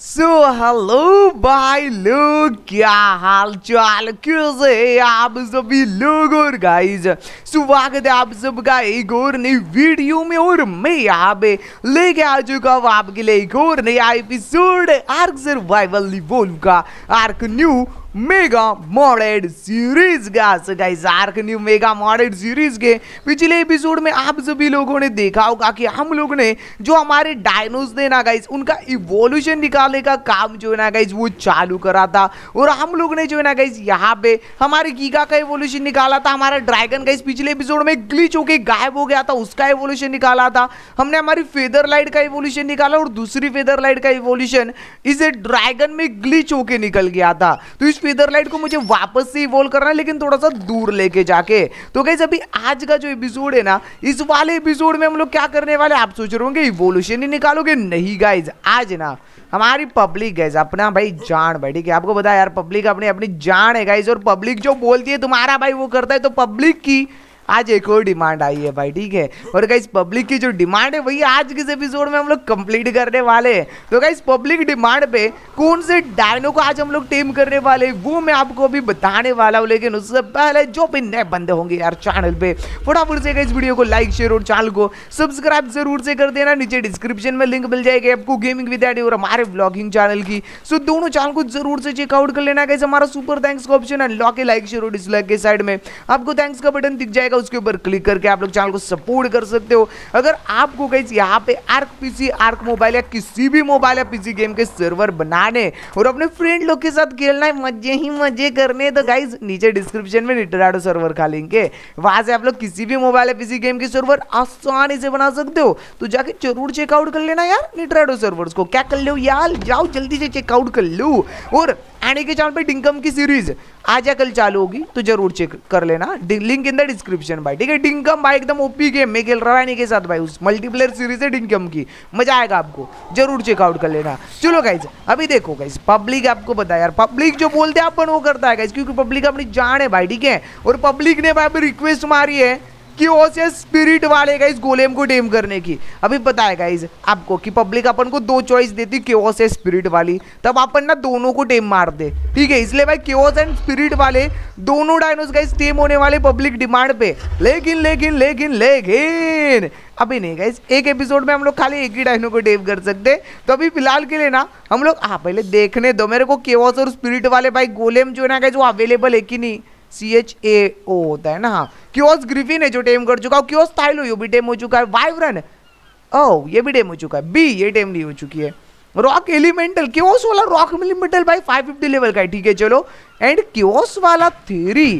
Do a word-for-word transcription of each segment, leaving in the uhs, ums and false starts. So hello भाई लोग, क्या हाल चाल, कैसे है आप सभी लोग। और गाइज स्वागत है आप सबका एक और नई वीडियो में। और मैं यहाँ पे लेके आ चुका हूँ आपके लिए एक और नया एपिसोड आर्क सर्वाइवल इवोल्व का, Ark new mega modded series का। So guys, Ark new mega modded series के पिछले एपिसोड में आप सभी लोगों ने देखा होगा कि हम लोग ने जो हमारे डायनोस ने ना गाइस उनका इवोल्यूशन निकालने का काम जो है ना गाइस वो चालू करा था। और हम लोग ने जो है ना गाइस यहाँ पे हमारे गीगा का इवोल्यूशन निकाला था। हमारा ड्रैगन गाइस पिछले एपिसोड में ग्लिच होके गायब हो गया था, उसका इवोल्यूशन निकाला था। हमने हमारी फेदरलाइट का इवोल्यूशन निकाला और दूसरी फेदरलाइट का इवोल्यूशन इसे ड्रैगन में ग्लिच होके निकल गया था। तो इस फेदरलाइट को मुझे वापस से इवोल्व करना है, लेकिन थोड़ा सा दूर लेके जाके। तो गाइस अभी आज का जो एपिसोड है ना, इस वाले एपिसोड में हम लोग क्या करने वाले, आप सोच रहे होंगे इवोल्यूशन ही निकालोगे। नहीं गाइस, आज ना हमारी पब्लिक गाइस अपना भाई जान भाई, ठीक है, आपको पता है यार पब्लिक अपनी अपनी जान है गाइस। और पब्लिक जो बोलती है तुम्हारा भाई वो करता है। तो पब्लिक की आज एक और डिमांड आई है भाई, ठीक है। और गाइस पब्लिक की जो डिमांड है वही आज के एपिसोड में हम लोग कंप्लीट करने वाले हैं। तो गाइस पब्लिक डिमांड पे कौन से डायनो को आज हम लोग टेम करने वाले हैं वो मैं आपको अभी बताने वाला हूँ। लेकिन उससे पहले जो भी नए बंदे होंगे यार चैनल पे, फटाफट से गाइस वीडियो को लाइक शेयर और चैनल को सब्सक्राइब जरूर से कर देना। नीचे डिस्क्रिप्शन में लिंक मिल जाएगी आपको गेमिंग विद्यार्थी और हमारे ब्लॉगिंग चैनल की। सो दोनों चैनल को जरूर से चेकआउट कर लेना गाइस। हमारा सुपर थैंक्स का ऑप्शन अनलॉक है, लाइक शेयर और डिसलाइक के साइड में आपको थैंक्स का बटन दिख जाएगा, उसके ऊपर क्लिक करके आप लोग चैनल को सपोर्ट कर सकते हो। अगर आपको गाइस यहाँ पे आर्क पीसी, आर्क मोबाइल या किसी भी मोबाइल या पीसी गेम के सर्वर बनाने और अपने फ्रेंड लोग के साथ खेलना है, मजे ही मजे करने, तो गाइस नीचे डिस्क्रिप्शन में निट्राडो सर्वर का लिंक है, वहां से आप लोग किसी भी मोबाइल या पीसी गेम के सर्वर आसानी से बना सकते हो। तो जाके जरूर चेकआउट कर लेना यार निट्राडो सर्वर्स को, क्या कर लो यार, जाओ जल्दी से चेकआउट कर लो। और आने के चैनल पे डिंकम की सीरीज आज या कल चालू होगी, तो जरूर चेक कर लेना, लिंक इन द डिस्क्रिप्शन भाई, ठीक है। डिंकम भाई एकदम ओपी गेम में खेल रहा है इनके साथ भाई, उस मल्टीप्लेयर सीरीज है डिंकम की, मजा आएगा आपको, जरूर चेकआउट कर लेना। चलो गाइज अभी देखो गाइज, पब्लिक आपको पता है यार पब्लिक जो बोलते हैं अपन वो करता है गाइज, क्योंकि पब्लिक अपनी जान है भाई, ठीक है। और पब्लिक ने भाई रिक्वेस्ट मारी है चैओस या स्पिरिट वाले गाइस गोलेम को टेम करने की। अभी पता है गाइस आपको कि पब्लिक अपन को दो चॉइस देती, चैओस या स्पिरिट वाली, तब अपन ना दोनों को टेम मार दे, ठीक है। इसलिए भाई चैओस एंड स्पिरिट वाले दोनों डायनोस गाइस टेम होने वाले पब्लिक डिमांड पे। लेकिन लेकिन लेकिन लेकिन अभी नहीं गाइस, एक एपिसोड में हम लोग खाली एक ही डायनो को टेम कर सकते। तो अभी फिलहाल के लिए ना हम लोग, हाँ पहले देखने दो मेरे को चैओस और स्पिरिट वाले भाई गोलेम जो है ना गाइस वो अवेलेबल है कि नहीं। सी एच ए ओ होता है ना, हाँ। क्योस ग्रिफिन है जो टेम कर चुका, क्योस टाइलो ये भी टेम हो चुका है, वाइब्रन ओ ये भी टेम हो चुका है, बी ये टेम नहीं हो चुकी है। रॉक एलिमेंटल क्योस वाला रॉक एलिमेंटल भाई फाइव फिफ्टी लेवल का है, ठीक है चलो। एंड क्योस वाला थेरी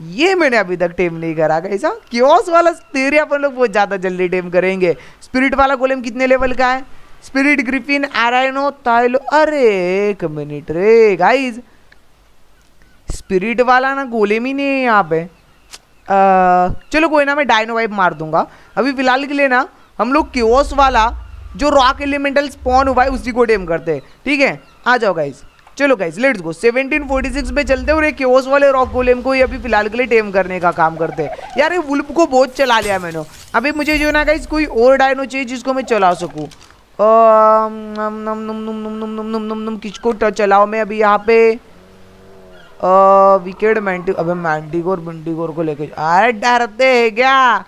ये मैंने अभी तक टेम नहीं करा कैसा, क्योस वाला थेरी अपन लोग बहुत ज़्यादा जल्दी टेम करेंगे। स्पिरिट वाला गोलेम कितने लेवल का है, स्पिरिट ग्रिफिन आराइनो टाइलो, अरे एक मिनट रे गाइज, स्पिरिट वाला ना गोलेम ही नहीं है यहाँ पे। आ, चलो कोई ना, मैं डायनो वाइप मार दूंगा। अभी फिलहाल के लिए ना हम लोग क्योस वाला जो रॉक एलिमेंटल स्पॉन हुआ है उसी को टेम करते हैं, ठीक है। आ जाओ गाइज, चलो guys let's go, seventeen forty six पे चलते हैं और एक क्योस वाले रॉक गोलेम को ही अभी फिलहाल के लिए टेम करने का काम करते हैं। यार ये वुल्फ को बहुत चला लिया मैंने, अभी मुझे जो ना गाइज कोई और डायनो चाहिए जिसको मैं चला सकूँ। किसको चलाओ मैं अभी यहाँ पे, विकेट मैंटी, अबे मैंटिकोर बिंटिकोर को लेके, अरे डरते हैं क्या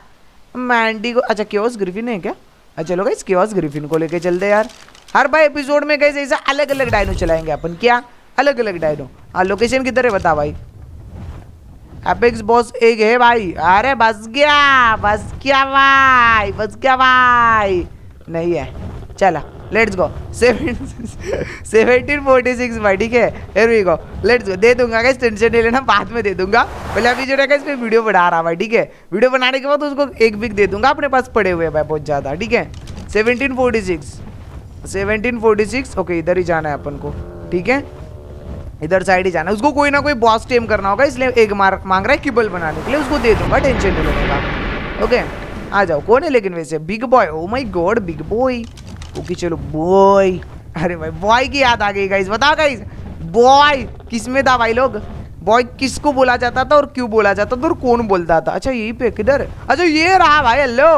मैंटिकोर। अच्छा क्योस ग्रिफिन है क्या, अच्छा चलो गाइस क्योस ग्रिफिन को लेके चलते यार। हर भाई एपिसोड में गाइस ऐसा अलग अलग डायनो चलाएंगे अपन, क्या अलग अलग डायनो। हाँ लोकेशन किधर है बता भाई, एपेक्स बॉस एक है भाई, अरे बस गया बस क्या भाई बस क्या भाई नहीं है, चला let's go. Seventeen forty six भाई, ठीक है here we go let's go. दे दूंगा गाइस, टेंशन नहीं लेना, बाद में दे दूंगा, पहले अभी जो है गाइस मैं वीडियो बना रहा भाई, ठीक है। वीडियो बनाने के बाद उसको एक पिक दे दूंगा, अपने पास पड़े हुए भाई बहुत ज़्यादा, ठीक है। Seventeen forty six seventeen forty six okay, इधर ही जाना है अपन को, ठीक है इधर साइड ही जाना है। उसको कोई ना कोई बॉस टेम करना होगा, इसलिए एक मार मांग रहा है किबल बनाने के लिए, उसको दे दूंगा, टेंशन नहीं लेने। ओके आ जाओ, कौन है लेकिन वैसे, big boy, oh my god big boy, okay चलो बॉय। अरे भाई बॉय की याद आ गई गाइस, बताओ गाइस बॉय किसमें था भाई लोग, बॉय किसको बोला जाता था और क्यों बोला जाता था और कौन बोलता था। अच्छा यही पे किधर, अच्छा ये रहा भाई, hello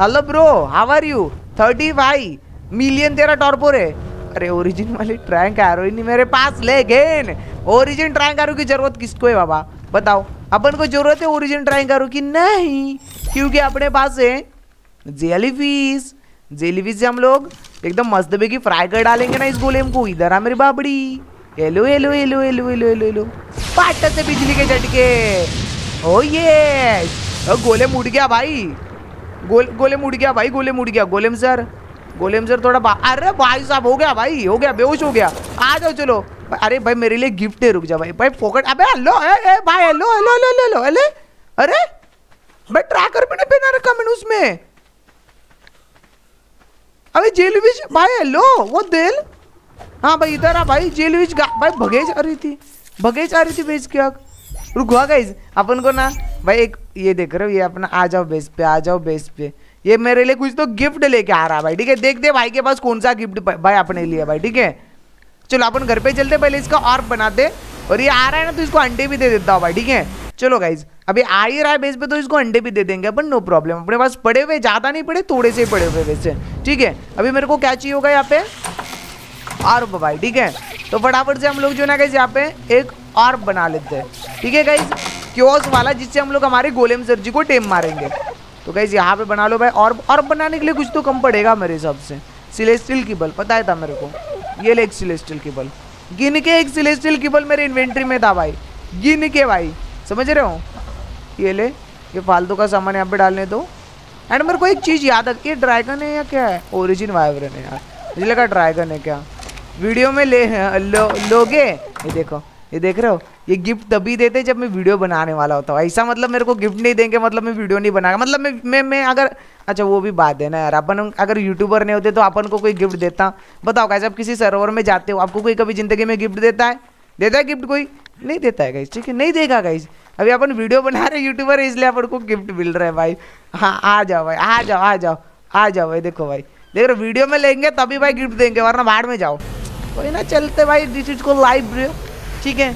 hello bro how are you thirty भाई, मिलियन तेरा टॉर्पोर है। अरे ओरिजिन वाली ट्रैंक एरो ही नहीं मेरे पास। लेकिन ओरिजिन ट्रैंक एरो की जरूरत किसको है बाबा बताओ? अपन को जरूरत है ओरिजिन ट्रैंक एरो की? नहीं, क्योंकि अपने पास है जेलीफिश। जेलीफिश से हम लोग एकदम मस्त बेगी फ्राई कर डालेंगे ना इस गोलेम को। इधर आ मेरी बाबड़ी। Hello hello hello hello hello hello hello पाटा से बिजली के झटके। ओ ये गोलेम उड़ गया भाई, गोल गोलेम उड़ गया भाई, गोलेम उड़ गया। गोलेम सर गोलेम सर थोड़ा बा... अरे भाई साहब हो गया भाई, हो गया बेहोश हो गया। आ जाओ चलो। अरे भाई मेरे लिए गिफ्ट है, रुक जा भाई भाई फोकट। अबे हेलो भाई hello hello hello hello hello. अरे भाई ट्रैकर मैंने पहना रखा मैंने उसमें। अबे जेलीफिश भाई हेलो वो दिल। हाँ भाई इधर आ भाई जेलीफिश भाई। भगेज आ रही थी, भगेज आ रही थी बेस के आग। रुको गाइस अपन को ना भाई एक ये देख रहे हो ये अपना आ जाओ बेस पे, आ जाओ बेस पे। ये मेरे लिए कुछ तो गिफ्ट लेके आ रहा है भाई, ठीक है। देख दे भाई के पास कौन सा गिफ्ट भाई अपने लिए भाई, ठीक है। चलो अपन घर पे चलते, पहले इसका आर्क बनाते। और ये आ रहा है ना तो इसको अंडे भी दे देता हूँ भाई, ठीक है। चलो गाइज अभी आ ही रहा है बेस पे तो इसको अंडे भी दे देंगे अपन, नो प्रॉब्लम। अपने पास पड़े हुए ज़्यादा नहीं पड़े, थोड़े से ही पड़े हुए वैसे, ठीक है। अभी मेरे को क्या चाहिए होगा यहाँ पे? ऑर्ब भाई, ठीक है। तो फटाफट से हम लोग जो ना गाइज यहाँ पे एक ऑर्ब बना लेते हैं, ठीक है गाइज। क्योस वाला जिससे हम लोग हमारे गोलेम सर जी को टेम मारेंगे। तो गाइज यहाँ पे बना लो भाई ऑर्ब। ऑर्ब बनाने के लिए कुछ तो कम पड़ेगा मेरे हिसाब से। सिलेस्टियल की बल पता है था मेरे को, ये ले एक सिलेस्टियल की बल। गिन के एक सिलेस्टियल की बल मेरे इन्वेंट्री में था भाई, गिन के भाई, समझ रहे हो। ये ले ये फालतू का सामान यहाँ पे डालने दो। एंड मेरे को एक चीज़ याद है, ये ड्रैगन है या क्या है? ओरिजिन वाइब्रेन है यार, मुझे लगा ड्रैगन है क्या वीडियो में ले लो, लोगे। ये देखो ये देख रहे हो, ये गिफ्ट तभी देते जब मैं वीडियो बनाने वाला होता हूँ। ऐसा मतलब मेरे को गिफ्ट नहीं देंगे मतलब मैं वीडियो नहीं बनाऊंगा, मतलब मैं मैं मैं अगर अच्छा वो भी बात है ना यार। अपन अगर यूट्यूबर नहीं होते तो अपन को कोई गिफ्ट देता? बताओ गाइस, आप किसी सर्वर में जाते हो आपको कोई कभी ज़िंदगी में गिफ्ट देता है? देता है गिफ्ट कोई? नहीं देता है गाइस, ठीक है, नहीं देगा गाइस। अभी अपन वीडियो बना रहे यूट्यूबर है इसलिए अपन को गिफ्ट मिल रहा है भाई। हाँ आ जाओ भाई, आ जाओ आ जाओ आ जाओ भाई। देखो भाई देख रहे वीडियो में लेंगे तभी भाई गिफ्ट देंगे, वरना बाहर में जाओ। कोई ना चलते भाई दिस इज को लाइव, ठीक है,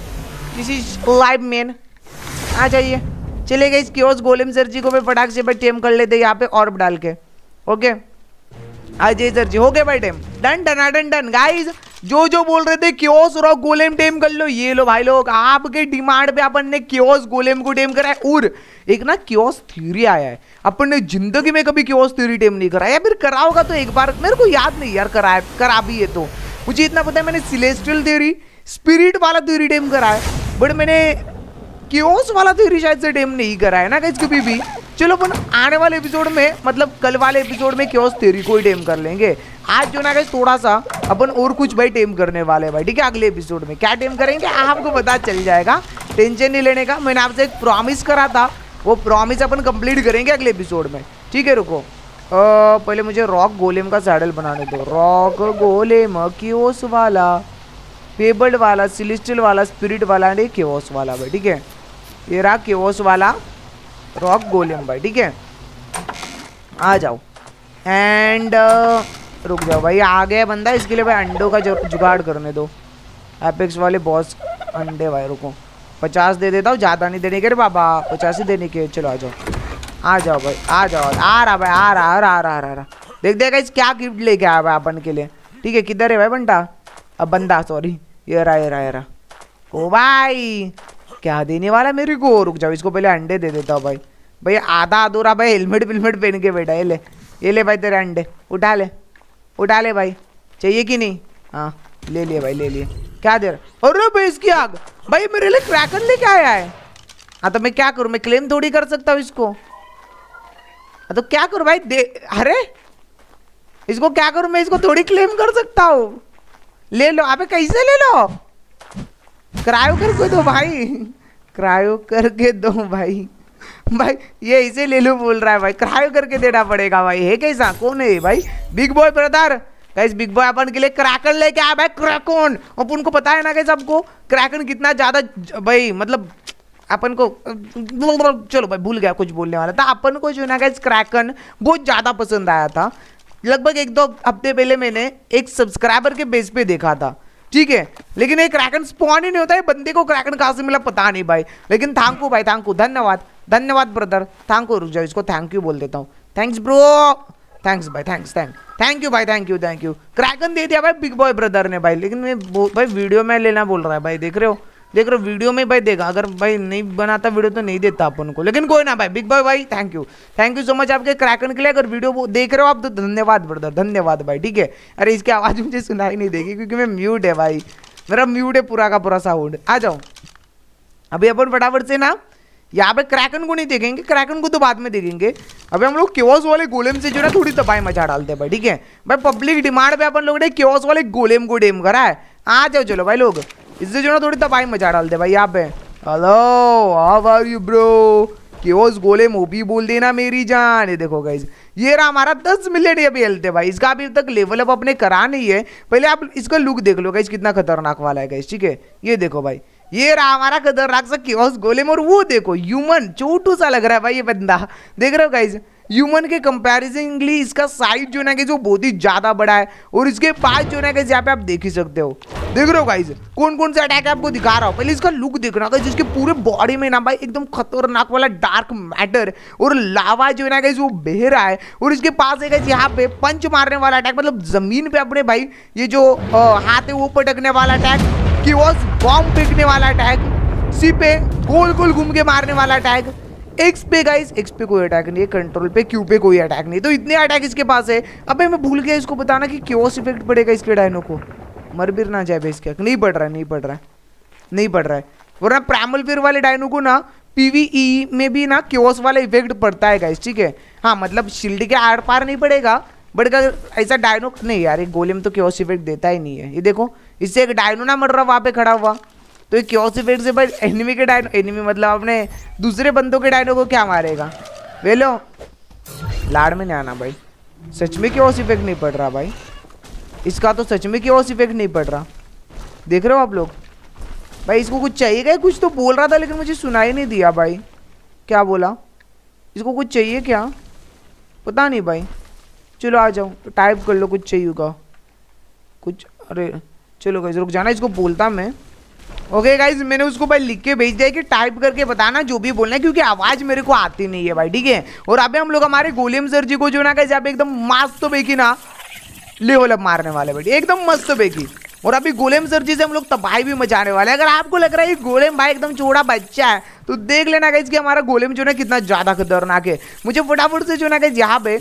दिस इज लाइव मेन। आ जाइए चले गए इस क्योस गोलेम सर जी को मैं फटाक से भाई टेम कर लेते यहाँ पे ऑर्ब डाल के। ओके आ जाइए सर जी, हो गए भाई tame, done done done done. Guys जो जो बोल रहे थे क्योस रॉक गोलेम टेम कर लो, ये लो भाई लोग आपके डिमांड पे अपन ने क्योस गोलेम को टेम कराया। और एक ना क्योस थ्योरी आया है, अपन ने जिंदगी में कभी क्योस थ्योरी टेम नहीं कराया, या फिर करा होगा तो एक बार मेरे को याद नहीं यार कराया करा भी है। तो मुझे इतना पता है मैंने सिलेस्ट्रियल थ्योरी स्पिरिट वाला थ्योरी टेम करा है, बट मैंने क्योस वाला थ्योरी शायद से टेम नहीं करा है ना गाइस कभी भी। चलो अपन आने वाले एपिसोड में मतलब कल वाले एपिसोड में क्योस थ्योरी को ही टेम कर लेंगे। आज जो ना गाइस थोड़ा सा अपन और कुछ भाई टेम करने वाले हैं भाई, ठीक है। अगले एपिसोड में क्या टेम करेंगे आपको पता चल जाएगा, टेंशन नहीं लेने का। मैंने आपसे एक प्रॉमिस करा था, वो प्रॉमिस अपन कंप्लीट करेंगे अगले एपिसोड में, ठीक है। रुको पहले मुझे रॉक गोलेम का सैडल बनाने दो। रॉक गोलेम क्योस वाला, फेबल्ड वाला, सिलेस्टियल वाला, स्पिरिट वाला एंड क्योस वाला भाई, ठीक है। ये रहा क्योस वाला रॉक गोलेम भाई, ठीक है। आ जाओ एंड uh, रुक जाओ भाई, आ गया बंदा। इसके लिए भाई अंडों का जुगाड़ करने दो, एपेक्स वाले बॉस अंडे भाई। रुको पचास दे देता हूँ, ज़्यादा नहीं देने के रे बाबा, पचास ही देने के। चलो आ जाओ आ जाओ भाई आ जाओ। आ रहा भाई आ रहा आ रहा आ रहा आ रहा। देख देगा इस क्या गिफ्ट लेके आया भाई अपन के लिए, ठीक है। किधर है भाई बंदा? अब बंदा सॉरी ये रहा ये रहा ये रहा। ओ भाई क्या देने वाला मेरे को? रुक जाओ इसको पहले अंडे दे देता हूँ भाई। भाई आधा अधूरा भाई हेलमेट वेलमेट पहन के बैठा। ये ले ये ले भाई तेरे अंडे, उठा ले उठा ले भाई, चाहिए कि नहीं? हाँ ले लिए भाई ले लिए। क्या दे रहा? अरे भाई इसकी आग भाई मेरे लिए क्रैकन लेके आया है। हाँ तो मैं क्या करूँ, मैं क्लेम थोड़ी कर सकता हूँ इसको। हाँ तो क्या करूँ भाई दे, अरे इसको क्या करूँ मैं, इसको थोड़ी क्लेम कर सकता हूँ। ले लो आप, कैसे ले लो? क्रायो करके दो भाई, क्रायो करके दो भाई। भाई ये इसे ले लो बोल रहा है भाई, क्रायो करके देना पड़ेगा भाई। है कैसा कौन है भाई? Big boy brother. Guys big boy अपन के लिए क्रैकन लेके आया भाई, क्रैकन। अब उनको पता है ना गाइस आपको क्रैकन कितना ज़्यादा भाई मतलब अपन को, चलो भाई भूल गया कुछ बोलने वाला था। अपन को जो ना गाइस क्रैकन बहुत ज़्यादा पसंद आया था। लगभग एक दो हफ्ते पहले मैंने एक सब्सक्राइबर के बेस पे देखा था, ठीक है। लेकिन ये क्रैकन स्पॉन ही नहीं होता है, बंदे को क्रैकन कहाँ से मिला पता नहीं भाई। लेकिन थैंक यू भाई, थैंक यू, धन्यवाद धन्यवाद ब्रदर, थैंक यू। रुक जाओ इसको थैंक यू बोल देता हूँ, थैंक्स ब्रो थैंक्स भाई, थैंक्स थैंक थैंक यू भाई, thank you thank you. Kraken दे दिया भाई बिग बॉय ब्रदर ने भाई, लेकिन मैं भाई वीडियो में लेना बोल रहा है भाई, देख रहे हो देख रहे हो वीडियो में भाई देगा, अगर भाई नहीं बनाता वीडियो तो नहीं देता अपन को, लेकिन कोई ना भाई बिग बॉय भाई thank you, thank you so much आपके क्रैकन के लिए। अगर वीडियो देख रहे हो आप तो धन्यवाद ब्रदर, धन्यवाद भाई, ठीक है। अरे इसकी आवाज़ मुझे सुनाई नहीं देगी क्योंकि मैं म्यूट है भाई, मेरा म्यूट है पूरा का पूरा साउंड। आ जाओ अभी अपन फटाफट से ना, यहाँ पे क्रैकन को नहीं देखेंगे, क्रैकन को तो बाद में देखेंगे, अभी हम लोग केओस वाले गोलेम से जो ना थोड़ी तबाही मचा डालते हैं भाई, ठीक है भाई। पब्लिक डिमांड पे अपन लोगों ने केओस वाले गोलेम को डेम करा है, आ जाओ चलो भाई लोग, इससे जो ना थोड़ी तबाही मचा डालते भाई। यहाँ पे hello how are you bro, chaos golem OP बोल देना मेरी जान। ये देखो गाइस, ये रहा हमारा दस मिलियन अभी हेल्थ है भाई, इसका अभी तक लेवल अप अपने करा नहीं है। पहले आप इसका लुक देख लो गाइस, कितना खतरनाक वाला है गाइस, ठीक है। ये देखो भाई, ये रहा हमारा खतरनाक सा केओस गोलेम, और वो देखो ह्यूमन छोटू सा लग रहा है भाई ये बंदा, देख रहे हो गाइस। ह्यूमन के कंपैरिजनली इसका साइज जो ना कि जो बहुत ही ज़्यादा बड़ा है, और इसके पास जो ना कि यहाँ पे आप देख ही सकते हो, देख रहे हो गाइस कौन कौन सा अटैक आपको दिखा रहा हो। पहले इसका लुक देखना गाइस, जिसके पूरे बॉडी में ना भाई एकदम खतरनाक वाला डार्क मैटर और लावा जो ना गाइस वो बह रहा है, और इसके पास है गाइस यहाँ पे पंच मारने वाला अटैक, मतलब जमीन पे अपने भाई ये जो हाथ है वो पटकने वाला अटैक, केओस बॉम्ब फेंकने वाला अटैक, सी पे गोल गोल घूम के मारने वाला अटैक, एक्स पे गाइस, एक्स पे कोई अटैक नहीं है, कंट्रोल पे क्यू पे कोई अटैक नहीं, तो इतने अटैक इसके पास है। अबे मैं भूल गया इसको बताना कि केओस इफेक्ट पड़ेगा इसके डायनो को, मर भी ना जाए इसके, नहीं पड़ रहा है नहीं पड़ रहा है नहीं पड़ रहा है, वरना प्राइमल फ्यूरी वाले डायनो को ना पीवीई में भी ना केओस वाला इफेक्ट पड़ता है गाइस, ठीक है। हाँ मतलब शील्ड के आर पार नहीं पड़ेगा, बट अगर ऐसा डायनो नहीं यार, एक गोलेम तो केओस इफेक्ट देता ही नहीं है। ये देखो इससे एक डायनो ना मर रहा वहाँ पे खड़ा हुआ, तो ये केओस इफेक्ट से भाई एनिमी के डायनो, एनिमी मतलब अपने दूसरे बंदों के डायनो को क्या मारेगा। वेलो लाड़ में नहीं आना भाई, सच में केओस इफेक्ट नहीं पड़ रहा भाई इसका, तो सच में केओस इफेक्ट नहीं पड़ रहा, देख रहे हो आप लोग भाई। इसको कुछ चाहिए क्या, कुछ तो बोल रहा था लेकिन मुझे सुनाई नहीं दिया भाई, क्या बोला, इसको कुछ चाहिए क्या, पता नहीं भाई। चलो आ जाओ तो टाइप कर लो, कुछ चाहिए होगा कुछ, अरे चलो गाइज रुक जाना, इसको बोलता मैं। ओके गाइज मैंने उसको भाई लिख के भेज दिया कि टाइप करके बताना जो भी बोलना है, क्योंकि आवाज़ मेरे को आती नहीं है भाई, ठीक है। और अभी हम लोग हमारे गोलेम सर जी को जो ना गाइज यहाँ पे एकदम मस्त बेकी ना लेवल अप मारने वाले भाई, एकदम मस्त बेकी, और अभी गोलेम सर जी से हम लोग तबाही भी मचाने वाले हैं। अगर आपको लग रहा है ये गोलेम भाई एकदम छोटा बच्चा है तो देख लेना गाइज कि हमारा गोलेम जो ना कितना ज़्यादा खतरनाक है। मुझे फटाफट से जो ना गाइज यहाँ पे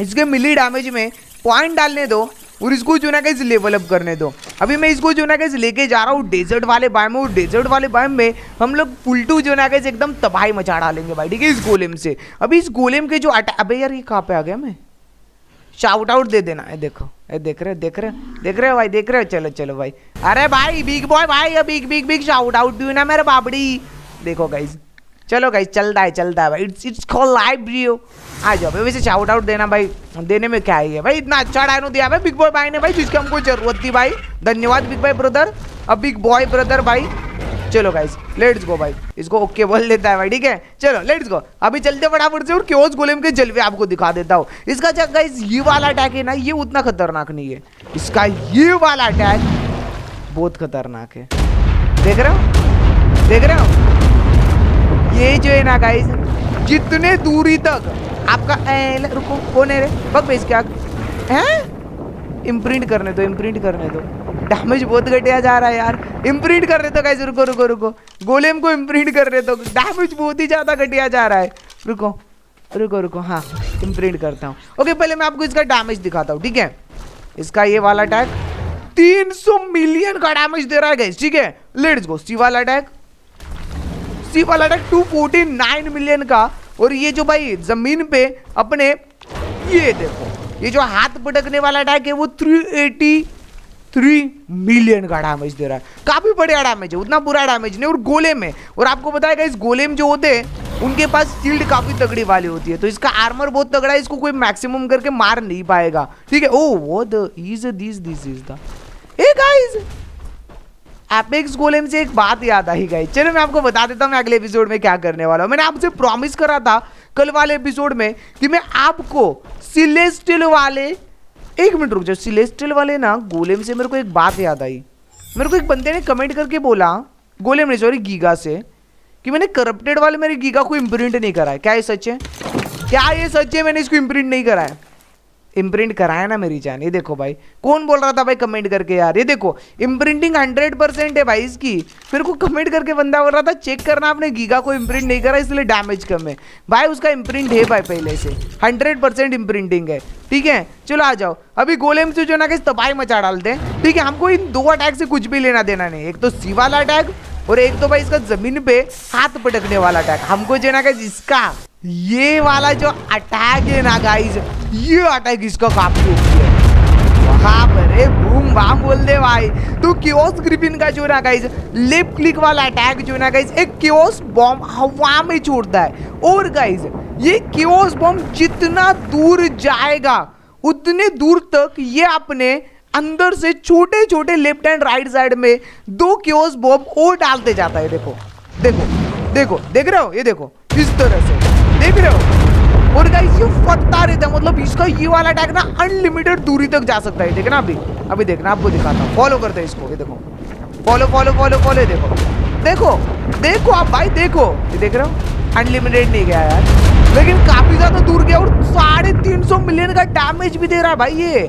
इसके मिली डैमेज में पॉइंट डालने दो, और इसको जो ना कहीं लेवल अप करने दो। अभी मैं इसको जो ना कहीं लेके जा रहा हूँ डेजर्ट वाले बाइम में, और डेजर्ट वाले बाइम में हम लोग फुलटू जो ना कहीं एकदम तबाही मचा डालेंगे भाई, ठीक है इस गोलेम से। अभी इस गोलेम के जो अटैक, अबे यार ये कहाँ पे आ गया मैं, शाउट आउट दे देना। ये देखो ये देख रहे हो देख रहे हो देख रहे हो भाई देख रहे हो, चलो चलो भाई, अरे भाई बिग बॉय भाई big big big shout out दू ना मेरा बाबड़ी। देखो गाइज चलो गाइज चलता है चलता है भाई, it's it's called live brio. आ जाओ भाई, वैसे शाउट आउट देना भाई, देने में क्या ही है भाई, इतना अच्छा डायनो दिया भाई बिग बॉय भाई ने भाई, जिसकी हमको जरूरत थी भाई, धन्यवाद बिग बॉय ब्रदर। अब बिग बॉय ब्रदर भाई चलो गाइस लेट्स गो भाई, इसको ओके बोल देता है भाई, ठीक है चलो लेट्स गो। अभी चलते फटाफट से और केओस गोलेम के जलवे आपको दिखा देता हूँ। इसका जब गाइस ये वाला अटैक है ना, ये उतना खतरनाक नहीं है, इसका ये वाला अटैक बहुत खतरनाक है, देख रहे हो देख रहे हो। ये जो है ना गाइस जितने दूरी तक आपका ए, ल, रुको कौन है रे, बग बेच के आग हैं, इम्प्रिंट करने दो इम्प्रिंट करने दो, डैमेज बहुत घटिया जा रहा है यार, इम्प्रिंट करने दो गाइस, रुको रुको रुको गोलेम को इम्प्रिंट करने दो, डैमेज बहुत ही ज़्यादा घटिया जा रहा है, रुको रुको रुको हाँ इम्प्रिंट करता हूँ। ओके पहले मैं आपको इसका डैमेज दिखाता हूँ, ठीक है। इसका ये वाला अटैक तीन सौ मिलियन का डैमेज दे रहा है गाइस, ठीक है लेट्स गो। सी वाला अटैक सी वाला attack two forty nine million का, और ये जो भाई जमीन पे अपने ये देखो ये जो हाथ पटकने वाला अटैक है वो तीन सौ तिरासी मिलियन का डैमेज दे रहा है, काफी बढ़िया डैमेज है, उतना बुरा डैमेज नहीं। और गोलेम है, और आपको पता है इस गोलेम जो होते हैं उनके पास शील्ड काफी तगड़ी वाली होती है, तो इसका आर्मर बहुत तगड़ा है, इसको कोई मैक्सिमम करके मार नहीं पाएगा, ठीक है। ओ वो this this is the hey guys, apex golem से एक बात याद आई गई, चलो मैं आपको बता देता हूँ मैं अगले एपिसोड में क्या करने वाला हूँ। मैंने आपसे प्रॉमिस करा था कल वाले एपिसोड में कि मैं आपको सिलेस्टियल वाले, एक मिनट रुक जाओ, सिलेस्टियल वाले ना गोलेम से मेरे को एक बात याद आई, मेरे को एक बंदे ने कमेंट करके बोला, गोलेम ने सॉरी गीगा से, कि मैंने करप्टेड वाले मेरे गीगा को इम्प्रिंट नहीं करा है, क्या ये सच है क्या ये सच है मैंने इसको इम्प्रिंट नहीं करा है। इम्प्रिंट कराया ना मेरी जान। ये देखो भाई, कौन बोल रहा था भाई कमेंट करके यार, ये देखो इम्प्रिंटिंग हंड्रेड परसेंट है भाई इसकी। मेरे को कमेंट करके बंदा बोल रहा था चेक करना आपने गीगा को इम्प्रिंट नहीं करा इसलिए डैमेज कम है भाई, उसका इम्प्रिंट है भाई पहले से, हंड्रेड परसेंट इम्प्रिंटिंग है। ठीक है चलो आ जाओ, अभी गोलेम से जो ना कहीं तबाही मचा डालते हैं। ठीक है हमको इन दो अटैक से कुछ भी लेना देना नहीं, एक तो सी वाला अटैक और एक तो भाई इसका जमीन पे हाथ पटकने वाला अटैक। हमको जो ना कहीं इसका ये वाला जो अटैक है ना गाइस, ये अटैक इसका काफी है। वहाँ पर ए बूम बाम बोल दे भाई, तो क्योस ग्रिफिन का जो ना गाइस लेफ्ट क्लिक वाला अटैक जो ना गाइस एक क्योस बॉम्ब हवा में छोड़ता है, और गाइस ये क्योस बॉम्ब जितना दूर जाएगा उतने दूर तक ये अपने अंदर से छोटे छोटे लेफ्ट एंड राइट साइड में दो क्योस बॉम्ब और डालते जाता है। देखो देखो देखो देख रहे हो, ये देखो इस तरह से देख रहे हो, और गाइस ये फटता रहता है। मतलब इसका ये वाला अटैक ना अनलिमिटेड दूरी तक जा सकता है। देखना अभी अभी देखना, आपको दिखाता हूँ, फॉलो करते हैं इसको। ये देखो फॉलो फॉलो फॉलो फॉलो, देखो देखो देखो आप भाई देखो, ये देख रहे हो अनलिमिटेड नहीं गया यार लेकिन काफी ज्यादा दूर गया, और साढ़े तीन सौ मिलियन का डैमेज भी दे रहा है भाई, ये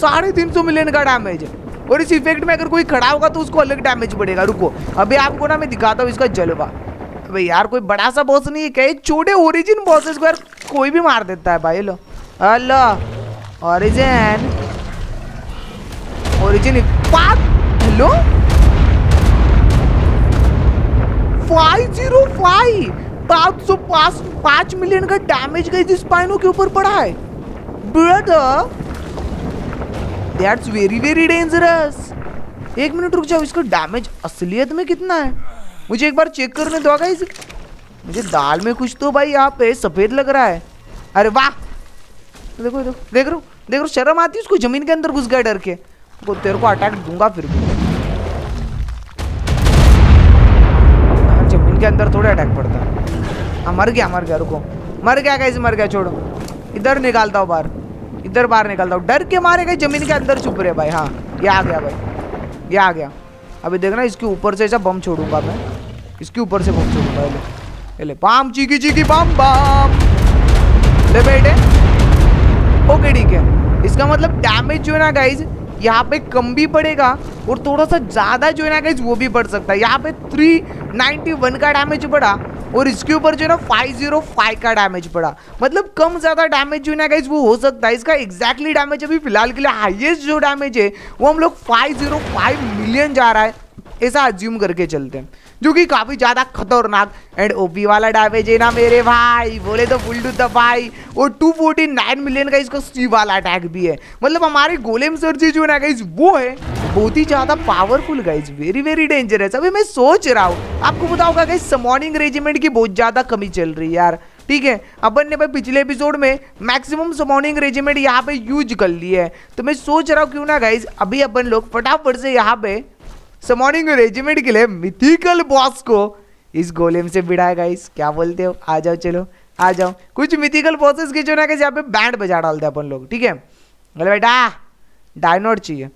साढ़े तीन सौ मिलियन का डैमेज। और इस इफेक्ट में अगर कोई खड़ा होगा तो उसको अलग डैमेज पड़ेगा। रुको अभी आपको ना मैं दिखाता हूँ इसका जलवा। भाई यार कोई बड़ा सा बॉस नहीं है, कई छोटे ओरिजिन बॉसेस को यार कोई भी मार देता है भाई। लो हेलो ओरिजिन ओरिजिन पाँच हेलो फाइव जीरो फाइव, पाँच सौ पाँच पाँच मिलियन का डैमेज गई जिस पाइनो के ऊपर पड़ा है brother, that's very very dangerous. एक मिनट रुक जाओ, इसका डैमेज असलियत में कितना है मुझे एक बार चेक करने दो गाइस। मुझे दाल में कुछ तो भाई यहाँ पे सफ़ेद लग रहा है। अरे वाह देखो देखो देख रो देख रो, शर्म आती है उसको, ज़मीन के अंदर घुस गया डर के। तो तेरे को अटैक दूंगा फिर भी, ज़मीन के अंदर थोड़ा अटैक पड़ता है। मर गया मर गया, रुको मर गया गाइस मर गया, छोड़ो इधर निकालता हूँ बाहर, इधर बाहर निकलता हूँ। डर के मारे गए जमीन के अंदर छुप रहे भाई। हाँ ये आ गया भाई, ये आ गया। अभी देखना इसके ऊपर से ऐसा बम छोड़ूंगा मैं, इसके ऊपर से बम छोड़ूंगा। ले, ले, ले बम चीकी चीकी बम बम ले बेटे। ओके ठीक है, इसका मतलब डैमेज जो है ना गाइज यहाँ पे कम भी पड़ेगा और थोड़ा सा ज़्यादा जो है ना गाइज वो भी पड़ सकता है। यहाँ पे थ्री नाइन्टी वन का डैमेज पड़ा और इसके ऊपर जो है ना फाइव जीरो फाइव का डैमेज पड़ा। मतलब कम ज़्यादा डैमेज जो है ना गाइज वो हो सकता है। इसका एग्जैक्टली डैमेज अभी फिलहाल के लिए हाईएस्ट जो डैमेज है वो हम लोग फाइव जीरो फाइव मिलियन जा रहा है ऐसा अज्यूम करके चलते हैं, जो कि काफ़ी ज़्यादा खतरनाक एंड ओपी वाला डैमेज है ना मेरे भाई, बोले तो फुल टू द भाई। और टू फोर्टी नाइन मिलियन का इसका सी वाला अटैक भी है। मतलब हमारे गोलेम सर जी जो है ना गाइज वो है बहुत ही ज़्यादा powerful guys, very very dangerous. अभी मैं सोच रहा हूँ, आपको पता होगा गाइज समॉनिंग रेजिमेंट की बहुत ज़्यादा कमी चल रही है यार। ठीक है अपन ने भाई पिछले एपिसोड में मैक्सिमम समॉनिंग रेजिमेंट यहाँ पे यूज कर ली है, तो मैं सोच रहा हूँ क्यों ना गाइज अभी अपन लोग फटाफट से यहाँ पे समॉनिंग रेजिमेंट के लिए मिथिकल बॉस को इस गोलेम से भिड़ाया गाइज। क्या बोलते हो, आ जाओ चलो आ जाओ। कुछ मिथिकल बॉसेस के जो ना गाइज यहाँ पे बैंड बजा डालते हैं अपन लोग। ठीक है बोले बेटा डायनोट चाहिए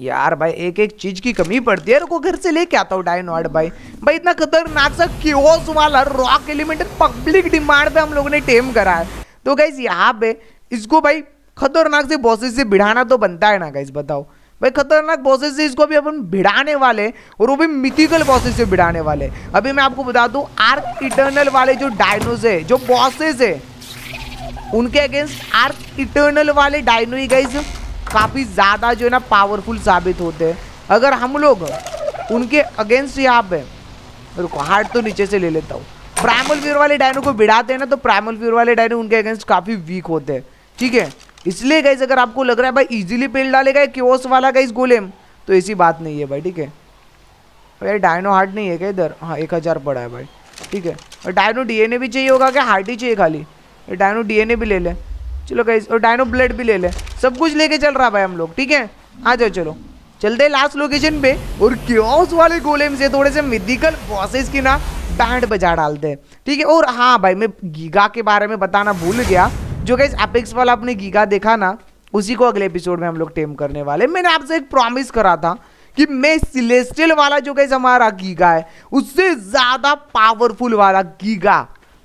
यार भाई, एक एक चीज की कमी पड़ती है। रुको घर से लेके आता हूँ डायनोड भाई। भाई इतना खतरनाक सा क्योस वाला रॉक एलिमेंट पब्लिक डिमांड पे हम लोगों ने टेम करा है, तो गाइज यहाँ पे इसको भाई खतरनाक से बॉसेस से भिड़ाना तो बनता है ना गाइज। बताओ भाई खतरनाक बॉसेस से इसको भी अपन भिड़ाने वाले, और वो भी मिथिकल बॉसेस से भिड़ाने वाले। अभी मैं आपको बता दूं आर्क इटर्नल वाले जो डायनोज है जो बॉसेस है उनके अगेंस्ट आर्क इटर्नल वाले डायनो ही गाइज काफ़ी ज़्यादा जो है ना पावरफुल साबित होते हैं। अगर हम लोग उनके अगेंस्ट यहाँ पे, रुको हार्ट तो नीचे से ले लेता हूँ, प्राइमल फ्यूर वाले डायनो को भिड़ाते हैं ना, तो प्राइमल फ्यूर वाले डायनो उनके अगेंस्ट काफ़ी वीक होते हैं। ठीक है इसलिए गाइज अगर आपको लग रहा है भाई इजीली पेल डालेगा क्योस वाला गाइज गोलेम, तो ऐसी बात नहीं है भाई। ठीक है भाई डायनो हार्ट नहीं है क्या इधर, हाँ एक हज़ार पड़ा है भाई। ठीक है और डायनो डीएनए भी चाहिए होगा क्या, हार्ट ही चाहिए खाली, डायनो डीएनए भी ले लें चलो गाइज, और डायनो ब्लड भी ले लें, सब कुछ लेके चल रहा भाई हम लोग। ठीक है आ जाओ चलो चलते हैं लास्ट लोकेशन पे, और क्योस वाले गोलेम से थोड़े से मिथिकल बॉसेस की ना बैंड बजा डालते हैं। ठीक है और हाँ भाई मैं गीगा के बारे में बताना भूल गया, जो गाइज एपिक्स वाला आपने गीगा देखा ना उसी को अगले एपिसोड में हम लोग टेम करने वाले। मैंने आपसे एक प्रॉमिस करा था कि मैं सिलेस्टियल वाला जो गाइज हमारा गीगा है उससे ज़्यादा पावरफुल वाला गीगा,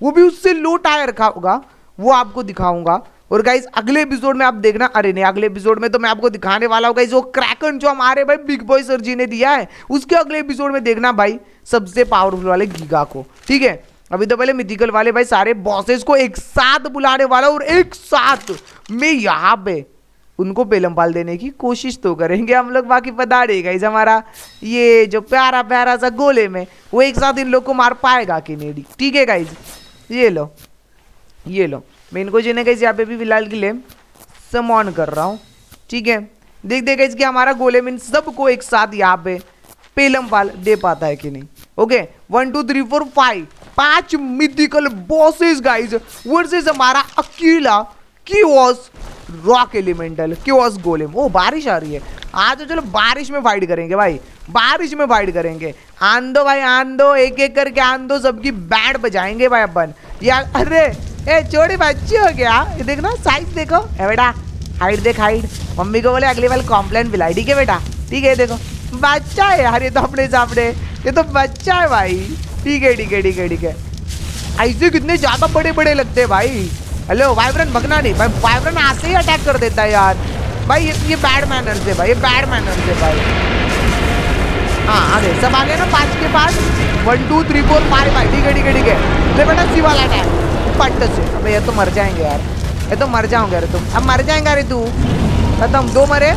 वो भी उससे लो टायर रखा होगा, वो आपको दिखाऊंगा। और गाइज अगले एपिसोड में आप देखना, अरे नहीं अगले एपिसोड में तो मैं आपको दिखाने वाला हूँ गाइज वो क्रैकन जो हमारे भाई बिग बॉय सर जी ने दिया है, उसके अगले एपिसोड में देखना भाई सबसे पावरफुल वाले गीगा को, ठीक है। अभी तो पहले मिथिकल वाले भाई सारे बॉसेस को एक साथ बुलाने वाला और एक साथ मैं यहाँ पे उनको पेलमपाल देने की कोशिश तो करेंगे हम लोग, बाकी पता नहीं गाइस हमारा ये जो प्यारा प्यारा सा गोलेम है वो एक साथ इन लोग को मार पाएगा कि नहीं, ठीक है गाइस। ये लो ये लो मैं इनको जो है गाइस यहाँ पे भी फिलहाल के लिए समॉन कर रहा हूँ, ठीक है। देख देख गाइस कि हमारा गोलेम इन सबको एक साथ यहाँ पे पेलमपाल दे पाता है कि नहीं। Okay one two three four five पांच मिथिकल बॉसेस गाइज वर्सेस हमारा अकेला chaos rock elemental chaos golem. ओ बारिश आ रही है आज, तो चलो बारिश में फाइट करेंगे भाई, बारिश में फाइट करेंगे। आन दो भाई आन दो, एक एक करके आन दो, सबकी बैंड बजाएंगे भाई अपन यार। अरे ए छोड़े बच्चे हो गया, ये देखना साइज देखो ए बेटा, हाइट देख हाइट। मम्मी को बोले अगले वाले कॉम्प्लेन पिलाई, ठीक है बेटा, ठीक है। देखो बच्चा है यार, ये तो अपने सामने ये तो बच्चा है भाई, ठीक है ठीक है ठीक है ठीक है। ऐसे कितने ज्यादा बड़े बड़े लगते हैं भाई। हेलो वाइब्रेंट भगना नहीं भाई, वाइब्रेंट हाथ से ही अटैक कर देता है यार भाई। ये ये बैड मैनर्स है भाई, ये बैड मैनर्स है भाई। हाँ अरे सब आ गए ना पाँच के पास, one two three four five भाई, ठीक है ठीक है ठीक है। ले बेटा शिवा लाटा पट से, अबे ये तो मर जाएंगे यार, ये तो मर जाओगे अरे तुम, अब मर जाएंगे अरे तू खत्म। दो मरे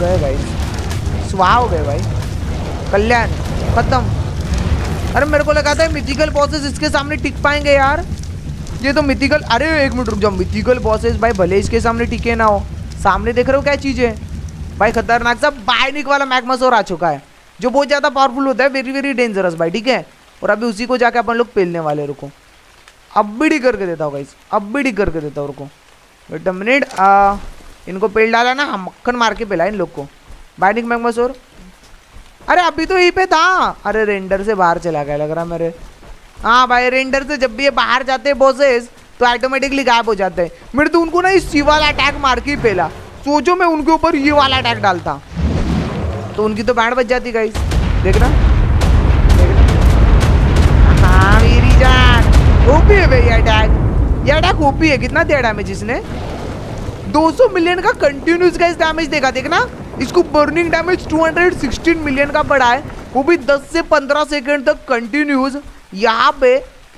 गए भाई, सुहा हो गए भाई, कल्याण खत्म। अरे मेरे को लगा था मिथिकल बॉसेस इसके सामने टिक पाएंगे यार, ये तो मिथिकल। अरे एक मिनट रुक जाओ, मिथिकल बॉसेस भाई भले इसके सामने टिके ना हो, सामने देख रहे हो क्या चीज़ है भाई खतरनाक सा बायोनिक वाला मैग्मासोर आ चुका है जो बहुत ज़्यादा पावरफुल होता है, वेरी वेरी डेंजरस भाई, ठीक है। और अभी उसी को जाके अपन लोग पेलने वाले, रुको अब भी डी करके देता हूँ गाइस, अब भी डी करके देता हूँ, रुको बेटा मिनट। इनको पेल डाला ना, हम मक्खन मार के पेला इन लोग को। बायोनिक मैग्मासोर अरे अभी तो यहीं पे था, अरे रेंडर से बाहर चला गया लग रहा मेरे। हाँ भाई रेंडर से जब भी ये बाहर जाते हैं बॉसेस तो ऑटोमेटिकली गायब हो जाते हैं। मेरे तो उनको ना इस सी वाला अटैक मार के ही पेला, सोचो मैं उनके ऊपर ये वाला अटैक डालता तो उनकी तो बैंड बच जाती गाइस। देखना हाँ मेरी जान, ओपी है भाई ये अटैक, ये अटैक ओपी है। कितना दिया डैमेज इसने, दो सौ मिलियन का कंटिन्यूस गाइस डैमेज देखा। देखना इसको बर्निंग डैमेज दो सौ सोलह मिलियन का पड़ा है, वो भी दस से पंद्रह सेकंड तक कंटिन्यूस। यहाँ पे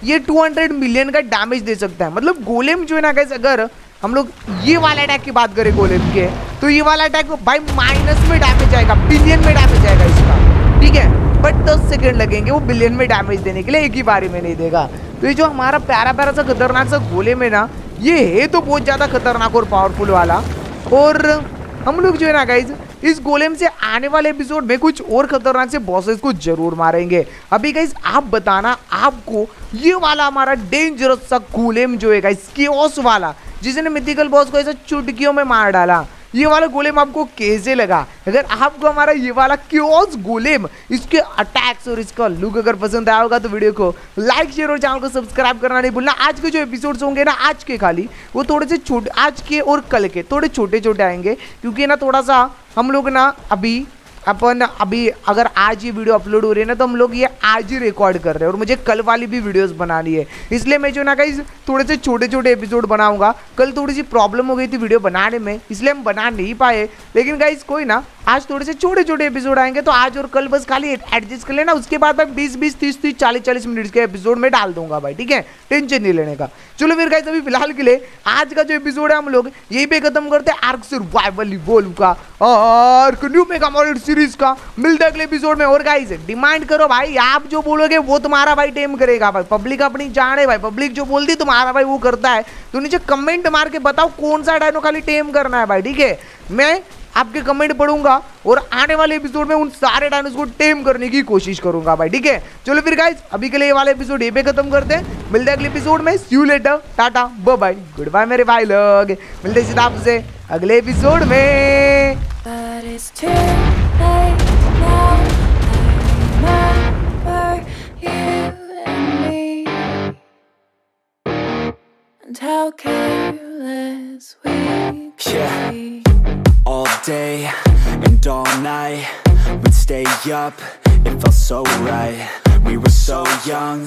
ये दो सौ मिलियन का डैमेज दे सकता है। मतलब गोलेम जो है ना गाइस, अगर हम लोग ये वाला अटैक की बात करें गोलेम के, तो ये वाला अटैक भाई माइनस में डैमेज आएगा, बिलियन में डैमेज आएगा इसका, ठीक है। बट दस सेकंड लगेंगे वो बिलियन में डैमेज देने के लिए, एक ही बारी में नहीं देगा। तो ये जो हमारा प्यारा प्यारा सा खतरनाक सा गोलेम है ना, ये है तो बहुत ज़्यादा खतरनाक और पावरफुल वाला। और हम लोग जो है ना गाइज इस गोलेम से आने वाले एपिसोड में कुछ और खतरनाक से बॉसेस को जरूर मारेंगे। अभी गाइज आप बताना आपको ये वाला हमारा डेंजरस सा गोलेम जो है गाइज कीओस वाला, जिसने मिथिकल बॉस को ऐसा चुटकियों में मार डाला, ये वाला गोलेम आपको कैसे लगा। अगर आपको हमारा ये वाला कीओस गोलेम, इसके अटैक्स और इसका लुक अगर पसंद आया होगा तो वीडियो को लाइक शेयर और चैनल को सब्सक्राइब करना नहीं भूलना। आज के जो एपिसोड्स होंगे ना, आज के खाली वो थोड़े से छोटे, आज के और कल के थोड़े छोटे छोटे आएंगे, क्योंकि ना थोड़ा सा हम लोग ना अभी अपन अभी अगर आज ये वीडियो अपलोड हो रही है ना, तो हम लोग ये आज ही रिकॉर्ड कर रहे हैं और मुझे कल वाली भी वीडियोस बनानी है। इसलिए मैं जो ना गाइस थोड़े से छोटे छोटे एपिसोड बनाऊंगा। कल थोड़ी सी प्रॉब्लम हो गई थी वीडियो बनाने में, इसलिए हम बना नहीं पाए, लेकिन गाइस कोई ना, आज थोड़े से छोटे छोटे एपिसोड आएंगे। तो आज और कल बस खाली एडजस्ट कर लेना, उसके बाद मैं बीस बीस तीस तीस चालीस चालीस मिनट के एपिसोड में डाल दूंगा भाई, ठीक है, टेंशन नहीं लेने का। चलो फिर गाइस अभी फिलहाल के लिए आज का जो एपिसोड है हम लोग यही पे खत्म करते हैं, आर्क सर्वाइवल इवोल्व का और न्यू मेगा मॉडल सीरीज का। मिलते अगले एपिसोड में। और गाइस डिमांड करो भाई, आप जो बोलोगे वो तुम्हारा भाई टेम करेगा भाई, पब्लिक अपनी जाने भाई, पब्लिक जो बोलती तुम्हारा भाई वो करता है। तो नीचे कमेंट मार के बताओ कौन सा डायनो खाली टेम करना है भाई, ठीक है। मैं आपके कमेंट पढ़ूंगा और आने वाले एपिसोड में उन सारे डायनोस को टेम करने की कोशिश करूंगा भाई, ठीक है। चलो फिर गाइस अभी के लिए ये वाला एपिसोड ये पे खत्म करते हैं, मिलते हैं अगले एपिसोड में। See you later, tata bye bye, good bye मेरे भाई लोग, मिलते हैं आपसे अगले एपिसोड में। All day and all night, we'd stay up, it felt so right. We were so young,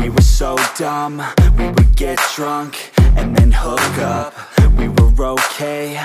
we were so dumb, we would get drunk and and hook up. We were okay.